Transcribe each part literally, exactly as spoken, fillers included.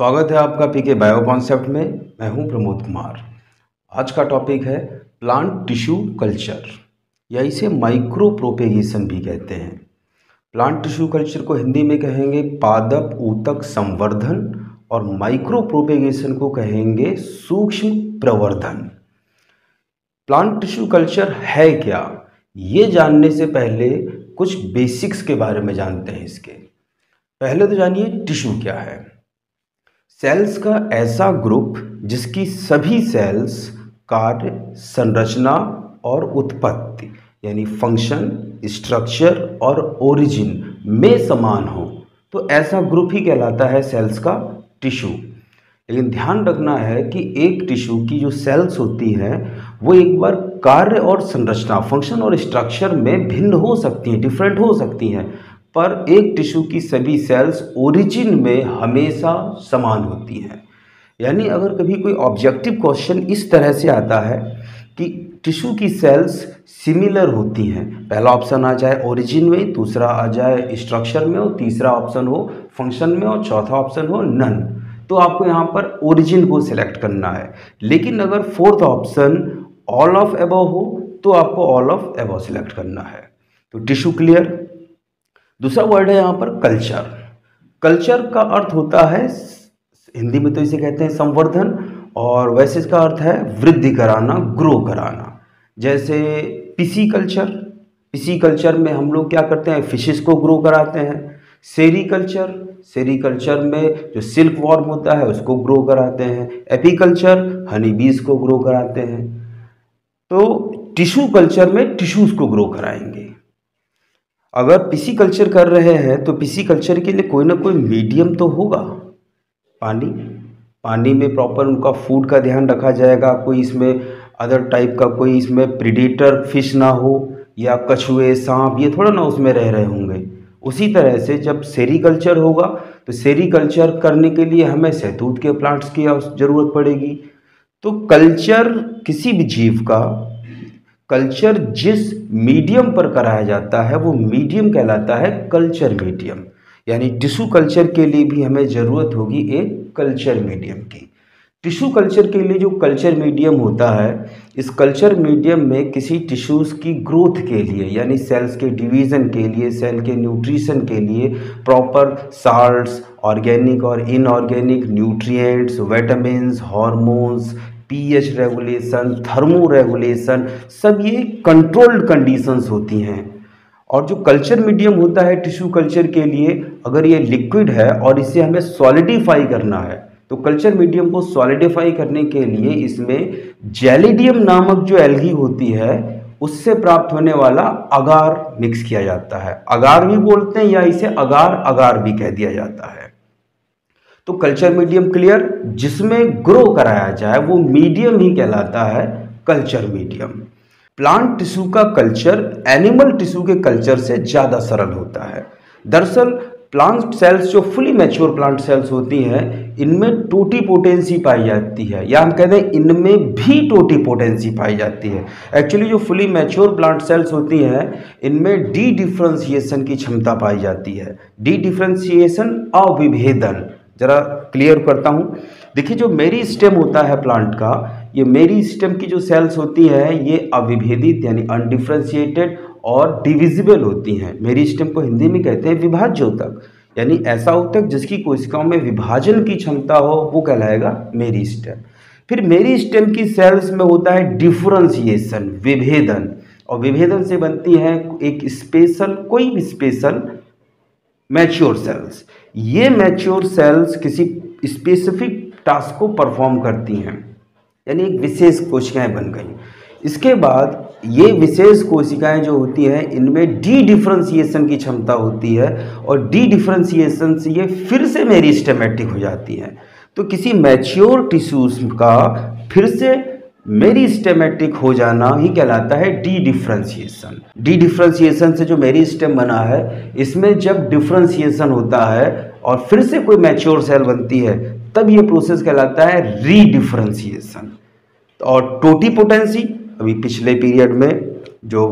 स्वागत है आपका पीके बायो कॉन्सेप्ट में। मैं हूं प्रमोद कुमार। आज का टॉपिक है प्लांट टिश्यू कल्चर या इसे माइक्रो प्रोपेगेशन भी कहते हैं। प्लांट टिश्यू कल्चर को हिंदी में कहेंगे पादप ऊतक संवर्धन और माइक्रो प्रोपेगेशन को कहेंगे सूक्ष्म प्रवर्धन। प्लांट टिश्यू कल्चर है क्या, ये जानने से पहले कुछ बेसिक्स के बारे में जानते हैं इसके। पहले तो जानिए टिश्यू क्या है। सेल्स का ऐसा ग्रुप जिसकी सभी सेल्स कार्य, संरचना और उत्पत्ति यानी फंक्शन, स्ट्रक्चर और ओरिजिन में समान हो, तो ऐसा ग्रुप ही कहलाता है सेल्स का टिश्यू। लेकिन ध्यान रखना है कि एक टिश्यू की जो सेल्स होती हैं वो एक बार कार्य और संरचना, फंक्शन और स्ट्रक्चर में भिन्न हो सकती हैं, डिफरेंट हो सकती हैं, पर एक टिश्यू की सभी सेल्स ओरिजिन में हमेशा समान होती हैं। यानी अगर कभी कोई ऑब्जेक्टिव क्वेश्चन इस तरह से आता है कि टिश्यू की सेल्स सिमिलर होती हैं, पहला ऑप्शन आ जाए ओरिजिन में, दूसरा आ जाए स्ट्रक्चर में और तीसरा ऑप्शन हो फंक्शन में और चौथा ऑप्शन हो नन, तो आपको यहाँ पर ओरिजिन को सिलेक्ट करना है। लेकिन अगर fourth option all of above हो तो आपको ऑल ऑफ एबव सिलेक्ट करना है। तो टिश्यू क्लियर। दूसरा वर्ड है यहाँ पर कल्चर। कल्चर का अर्थ होता है, हिंदी में तो इसे कहते हैं संवर्धन और वैसे इसका अर्थ है वृद्धि कराना, ग्रो कराना। जैसे पिसी कल्चर, पिसी कल्चर में हम लोग क्या करते हैं, फिशेस को ग्रो कराते हैं। सेरी कल्चर, सेरी कल्चर में जो सिल्क वॉर्म होता है उसको ग्रो कराते हैं। एपी कल्चर, हनी बीज को ग्रो कराते हैं। तो टिश्यू कल्चर में टिश्यूज़ को ग्रो कराएंगे। अगर पिसी कल्चर कर रहे हैं तो पिसी कल्चर के लिए कोई ना कोई मीडियम तो होगा, पानी, पानी में प्रॉपर उनका फूड का ध्यान रखा जाएगा, कोई इसमें अदर टाइप का, कोई इसमें प्रीडेटर फिश ना हो या कछुए, सांप, ये थोड़ा ना उसमें रह रहे होंगे। उसी तरह से जब सेरी कल्चर होगा तो सेरी कल्चर करने के लिए हमें सहतूत के प्लांट्स की ज़रूरत पड़ेगी। तो कल्चर किसी भी जीव का कल्चर जिस मीडियम पर कराया जाता है वो मीडियम कहलाता है कल्चर मीडियम। यानी टिश्यू कल्चर के लिए भी हमें ज़रूरत होगी एक कल्चर मीडियम की। टिश्यू कल्चर के लिए जो कल्चर मीडियम होता है, इस कल्चर मीडियम में किसी टिश्यूज़ की ग्रोथ के लिए यानी सेल्स के डिवीज़न के लिए, सेल के न्यूट्रिशन के लिए प्रॉपर साल्ट्स, ऑर्गेनिक और inorganic nutrients, vitamins, hormones, pH regulation, thermo regulation, सब ये कंट्रोल्ड कंडीशंस होती हैं। और जो कल्चर मीडियम होता है टिश्यू कल्चर के लिए, अगर ये लिक्विड है और इसे हमें सॉलिडिफाई करना है, तो कल्चर मीडियम को सॉलिडिफाई करने के लिए इसमें जेलीडियम नामक जो एल्गी होती है उससे प्राप्त होने वाला अगार मिक्स किया जाता है। अगार भी बोलते हैं या इसे अगार अगार भी कह दिया जाता है। तो कल्चर मीडियम क्लियर, जिसमें ग्रो कराया जाए वो मीडियम ही कहलाता है कल्चर मीडियम। प्लांट टिश्यू का कल्चर एनिमल टिश्यू के कल्चर से ज़्यादा सरल होता है। दरअसल प्लांट सेल्स जो फुली मैच्योर प्लांट सेल्स होती हैं इनमें टोटीपोटेंसी पाई जाती है, या हम कहते हैं इनमें भी टोटीपोटेंसी पाई जाती है। एक्चुअली जो फुली मैच्योर प्लांट सेल्स होती हैं इनमें डी डिफ्रेंसिएशन की क्षमता पाई जाती है। डी डिफ्रेंसिएशन, अविभेदन। जरा क्लियर करता हूँ, देखिए जो मेरी स्टेम होता है प्लांट का, ये मेरी स्टेम की जो सेल्स होती हैं ये अविभेदित यानी अनडिफ्रेंशिएटेड और डिविजिबल होती हैं। मेरी स्टेम को हिंदी में कहते हैं विभाज्य ऊतक, यानी ऐसा ऊतक जिसकी कोशिकाओं में विभाजन की क्षमता हो वो कहलाएगा मेरी स्टेम। फिर मेरी स्टेम की सेल्स में होता है डिफ्रेंसिएशन, विभेदन, और विभेदन से बनती है एक स्पेशल, कोई भी स्पेशल मैच्योर सेल्स। ये मैच्योर सेल्स किसी स्पेसिफिक टास्क को परफॉर्म करती हैं, यानी एक विशेष कोशिकाएं बन गई। इसके बाद ये विशेष कोशिकाएं जो होती हैं इनमें डी डिफ्रेंसिएशन की क्षमता होती है और डी डिफ्रेंसिएशन से ये फिर से मेरिस्टेमेटिक हो जाती हैं। तो किसी मैच्योर टिश्यूज़ का फिर से मेरिस्टेमेटिक हो जाना ही कहलाता है डी डिफ्रेंसिएशन। डी डिफ्रेंसिएशन से जो मेरिस्टेम बना है इसमें जब डिफ्रेंसिएशन होता है और फिर से कोई मैच्योर सेल बनती है तब ये प्रोसेस कहलाता है री डिफ्रेंसिएशन। और टोटीपोटेंसी, अभी पिछले पीरियड में जो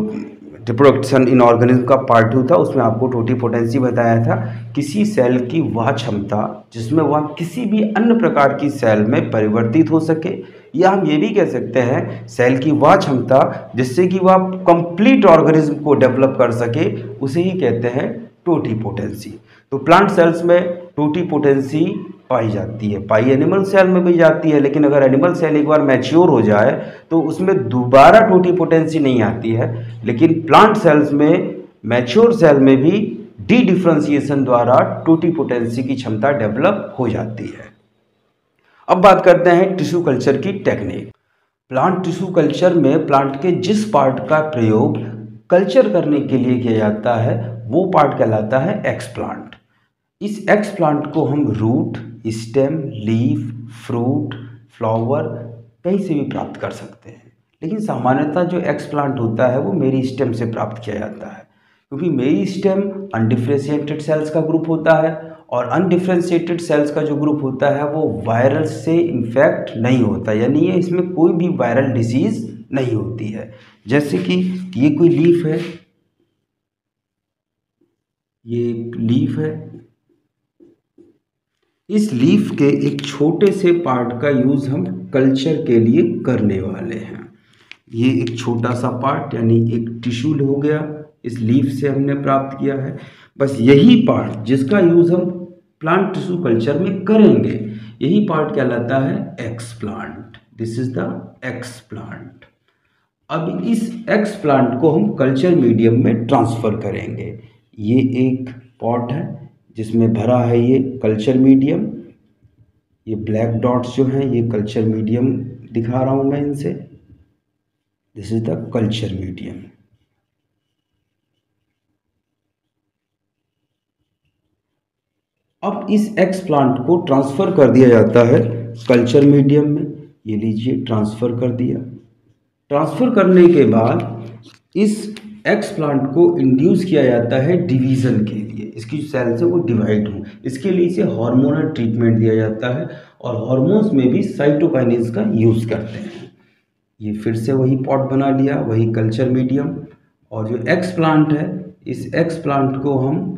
रिप्रोडक्शन इन ऑर्गेनिज्म का पार्ट टू था, उसमें आपको टोटीपोटेंसी बताया था, किसी सेल की वह क्षमता जिसमें वह किसी भी अन्य प्रकार की सेल में परिवर्तित हो सके, या हम ये भी कह सकते हैं सेल की वह क्षमता जिससे कि वह कंप्लीट ऑर्गेनिज्म को डेवलप कर सके, उसे ही कहते हैं टोटीपोटेंसी। तो प्लांट सेल्स में टोटीपोटेंसी पाई जाती है, पाई एनिमल सेल में भी जाती है, लेकिन अगर एनिमल सेल एक बार मैच्योर हो जाए तो उसमें दोबारा टोटीपोटेंसी नहीं आती है, लेकिन प्लांट सेल्स में मैच्योर सेल में भी डी डिफ्रेंसिएशन द्वारा टोटीपोटेंसी की क्षमता डेवलप हो जाती है। अब बात करते हैं टिश्यू कल्चर की टेक्निक। प्लांट टिश्यू कल्चर में प्लांट के जिस पार्ट का प्रयोग कल्चर करने के लिए किया जाता है वो पार्ट कहलाता है एक्सप्लांट। इस एक्सप्लांट को हम root, stem, leaf, fruit, flower कहीं से भी प्राप्त कर सकते हैं, लेकिन सामान्यतः जो एक्सप्लांट होता है वो मेरी स्टेम से प्राप्त किया जाता है, क्योंकि मेरी स्टेम अनडिफ्रेंशिएटेड सेल्स का ग्रुप होता है और अनडिफ्रेंशिएटेड सेल्स का जो ग्रुप होता है वो वायरल से इन्फेक्ट नहीं होता, यानी ये इसमें कोई भी वायरल डिजीज़ नहीं होती है। जैसे कि ये कोई लीफ है, ये लीफ है, इस लीफ के एक छोटे से पार्ट का यूज़ हम कल्चर के लिए करने वाले हैं। ये एक छोटा सा पार्ट यानी एक टिश्यू हो गया, इस लीफ से हमने प्राप्त किया है, बस यही पार्ट जिसका यूज़ हम प्लांट टिश्यू कल्चर में करेंगे यही पार्ट कहलाता है explant. This is the explant. अब इस एक्सप्लांट को हम कल्चर मीडियम में ट्रांसफ़र करेंगे। ये एक पॉट है जिसमें भरा है ये कल्चर मीडियम, ये ब्लैक डॉट्स जो हैं ये कल्चर मीडियम दिखा रहा हूँ मैं इनसे, this is the culture medium. अब इस एक्सप्लांट को ट्रांसफ़र कर दिया जाता है कल्चर मीडियम में, ये लीजिए ट्रांसफ़र कर दिया। ट्रांसफ़र करने के बाद इस एक्सप्लांट को इंड्यूस किया जाता है डिवीज़न के लिए, इसकी सेल से वो डिवाइड हो, इसके लिए इसे हार्मोनल ट्रीटमेंट दिया जाता है और हार्मोन्स में भी साइटोकाइनेज का यूज़ करते हैं। ये फिर से वही पॉट बना लिया, वही कल्चर मीडियम, और जो एक्सप्लांट है इस एक्सप्लांट को हम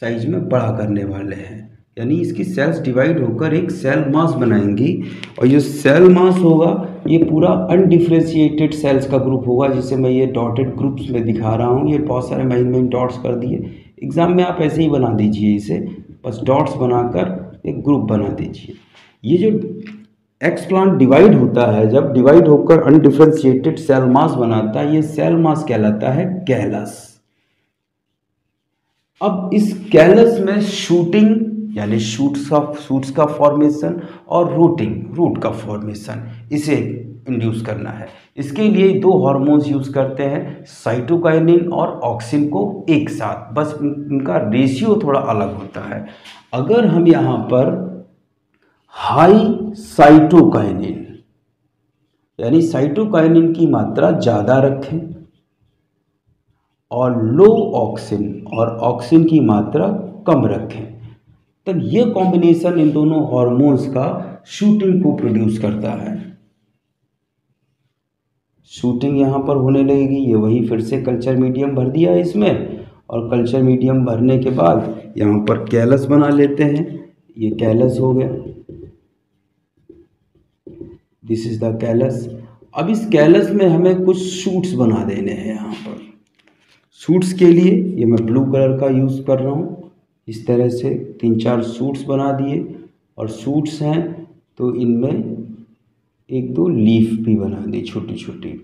साइज में बड़ा करने वाले हैं, यानी इसकी सेल्स डिवाइड होकर एक सेल मास बनाएंगी और जो सेल मास होगा ये पूरा अनडिफ्रेंशिएटेड सेल्स का ग्रुप होगा, जिसे मैं ये डॉटेड ग्रुप्स में दिखा रहा हूँ। ये बहुत सारे मैंने मैंने डॉट्स कर दिए, एग्ज़ाम में आप ऐसे ही बना दीजिए, इसे बस डॉट्स बनाकर एक ग्रुप बना दीजिए। ये जो एक्सप्लांट डिवाइड होता है, जब डिवाइड होकर अनडिफ्रेंशिएटेड सेल मास बनाता है, ये सेल मास कहलाता है कैलस। अब इस कैलस में शूटिंग यानी शूट्स ऑफ शूट्स का फॉर्मेशन और रूटिंग रूट का फॉर्मेशन इसे इंड्यूस करना है। इसके लिए दो हार्मोन्स यूज़ करते हैं, साइटोकाइनिन और ऑक्सिन को एक साथ, बस इनका रेशियो थोड़ा अलग होता है। अगर हम यहाँ पर हाई साइटोकाइनिन यानी साइटोकाइनिन की मात्रा ज़्यादा रखें और लो ऑक्सिन और ऑक्सिन की मात्रा कम रखें, तब ये कॉम्बिनेशन इन दोनों हार्मोन्स का शूटिंग को प्रोड्यूस करता है। शूटिंग यहाँ पर होने लगेगी, ये वही फिर से कल्चर मीडियम भर दिया इसमें, और कल्चर मीडियम भरने के बाद यहाँ पर कैलस बना लेते हैं, ये कैलस हो गया, दिस इज द कैलस। अब इस कैलस में हमें कुछ शूट्स बना देने हैं। यहाँ पर शूट्स के लिए ये मैं ब्लू कलर का यूज़ कर रहा हूँ, इस तरह से तीन चार सूट्स बना दिए, और सूट्स हैं तो इनमें एक दो लीफ भी बना दी छोटी छोटी।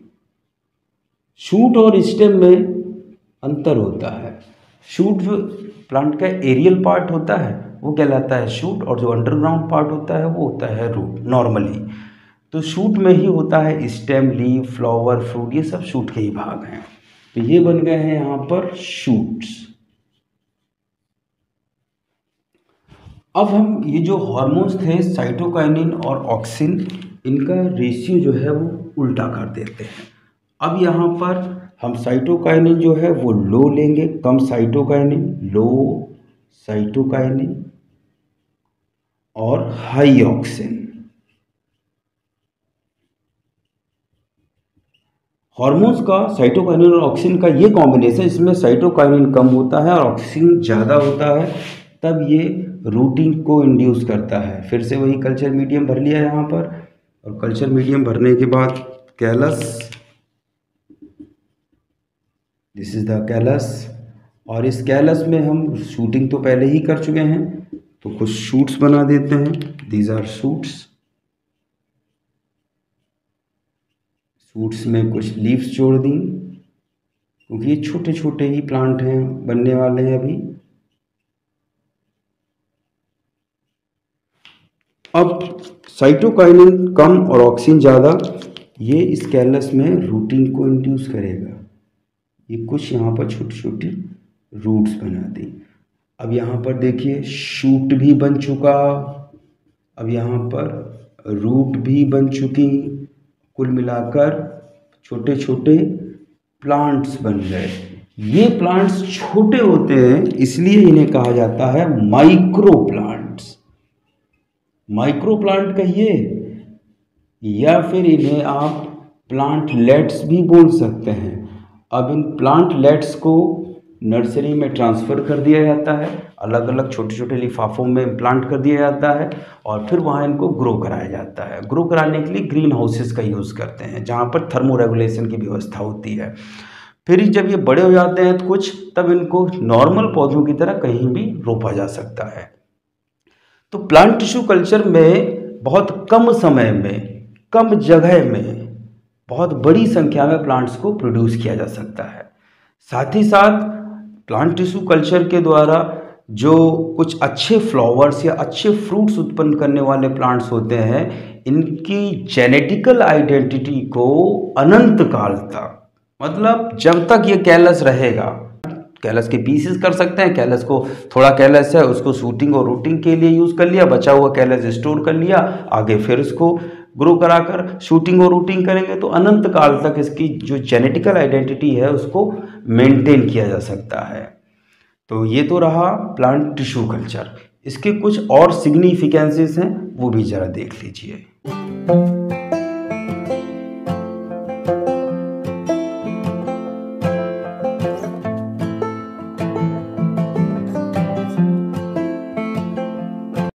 शूट और स्टेम में अंतर होता है। शूट जो प्लांट का एरियल पार्ट होता है वो कहलाता है शूट, और जो अंडरग्राउंड पार्ट होता है वो होता है रूट। नॉर्मली तो शूट में ही होता है स्टेम, लीफ, फ्लावर, फ्रूट, ये सब शूट के ही भाग हैं। तो ये बन गए हैं यहाँ पर शूट्स। अब हम ये जो हार्मोन्स थे साइटोकाइनिन और ऑक्सिन, इनका रेशियो जो है वो उल्टा कर देते हैं। अब यहाँ पर हम साइटोकाइनिन जो है वो लो लेंगे, कम साइटोकाइनिन, लो साइटोकाइनिन और हाई ऑक्सिन। हार्मोन्स का साइटोकाइनिन और ऑक्सीजन का ये कॉम्बिनेशन, इसमें साइटोकाइनिन कम होता है और ऑक्सीजन ज़्यादा होता है, तब ये रूटिंग को इंड्यूस करता है। फिर से वही कल्चर मीडियम भर लिया यहाँ पर, और कल्चर मीडियम भरने के बाद callus, this is the callus, और इस कैलस में हम शूटिंग तो पहले ही कर चुके हैं, तो कुछ शूट्स बना देते हैं। दीज आर शूट्स, शूट्स में कुछ लीव्स जोड़ दी, क्योंकि ये छोटे छोटे ही प्लांट हैं, बनने वाले हैं अभी। अब साइटोकाइनिन कम और ऑक्सीजन ज़्यादा, ये इस कैलस में रूटिंग को इंड्यूस करेगा। ये कुछ यहाँ पर छोटी छोटी रूट्स बना दी। अब यहाँ पर देखिए शूट भी बन चुका, अब यहाँ पर रूट भी बन चुकी, कुल मिलाकर छोटे छोटे प्लांट्स बन गए। ये प्लांट्स छोटे होते हैं इसलिए इन्हें कहा जाता है माइक्रो प्लांट्स। माइक्रो प्लांट कहिए या फिर इन्हें आप प्लांटलेट्स भी बोल सकते हैं। अब इन प्लांटलेट्स को नर्सरी में ट्रांसफ़र कर दिया जाता है, अलग अलग छोटे छोटे लिफाफों में इम्प्लांट कर दिया जाता है और फिर वहाँ इनको ग्रो कराया जाता है। ग्रो कराने के लिए ग्रीन हाउसेस का यूज़ करते हैं, जहाँ पर थर्मोरेगुलेशन की व्यवस्था होती है। फिर जब ये बड़े हो जाते हैं तो कुछ, तब इनको नॉर्मल पौधों की तरह कहीं भी रोपा जा सकता है। तो प्लांट टिश्यू कल्चर में बहुत कम समय में, कम जगह में, बहुत बड़ी संख्या में प्लांट्स को प्रोड्यूस किया जा सकता है। साथ ही साथ प्लांट टिश्यू कल्चर के द्वारा जो कुछ अच्छे फ्लावर्स या अच्छे फ्रूट्स उत्पन्न करने वाले प्लांट्स होते हैं, इनकी जेनेटिकल आइडेंटिटी को अनंत काल तक, मतलब जब तक ये कैलस रहेगा, कैलस के पीसेस कर सकते हैं, कैलस को, थोड़ा कैलस है उसको शूटिंग और रूटिंग के लिए यूज़ कर लिया, बचा हुआ कैलस स्टोर कर लिया, आगे फिर उसको ग्रो कराकर शूटिंग और रूटिंग करेंगे, तो अनंत काल तक इसकी जो जेनेटिकल आइडेंटिटी है उसको मेंटेन किया जा सकता है। तो ये तो रहा प्लांट टिश्यू कल्चर, इसके कुछ और सिग्निफिकेंसेस हैं वो भी ज़रा देख लीजिए।